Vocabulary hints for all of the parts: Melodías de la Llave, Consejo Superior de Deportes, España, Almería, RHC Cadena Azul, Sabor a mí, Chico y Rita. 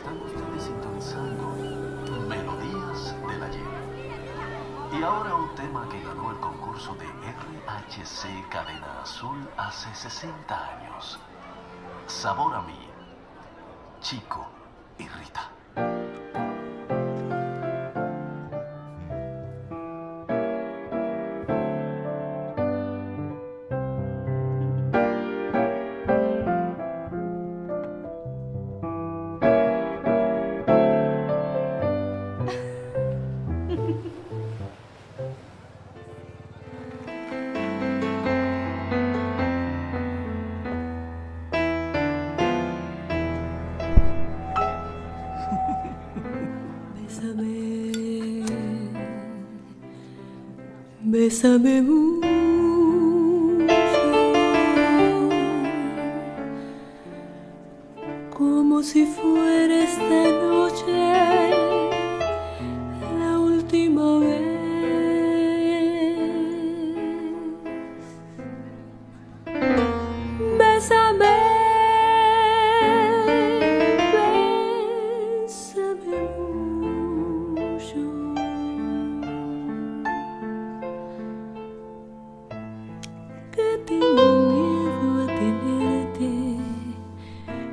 Están ustedes sintonizando Melodías de la Llave. Y ahora un tema que ganó el concurso de RHC Cadena Azul hace 60 años. Sabor a mí, Chico y Rita. Bésame mucho, como si fuera esta noche la última vez. Bésame, bésame mucho.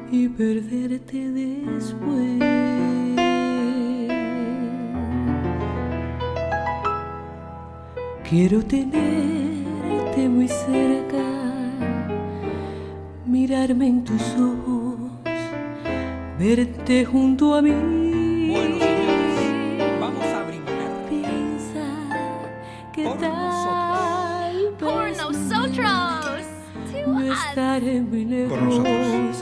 Y perderte después. Quiero tenerte muy cerca, mirarme en tus ojos, verte junto a mí. Bueno, señores, vamos a brindar. Piensa que por tal vez no estaré muy lejos,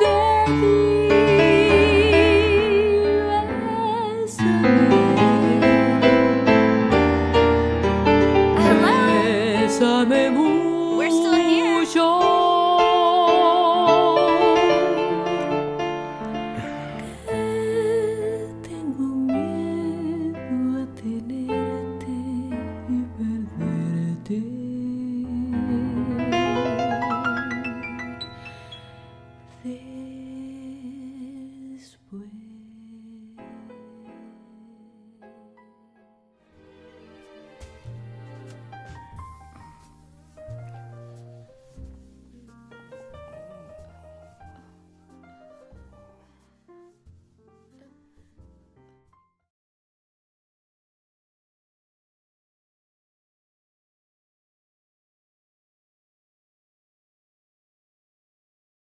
de ti. Bésame, bésame mucho, que tengo miedo a tenerte y perderte.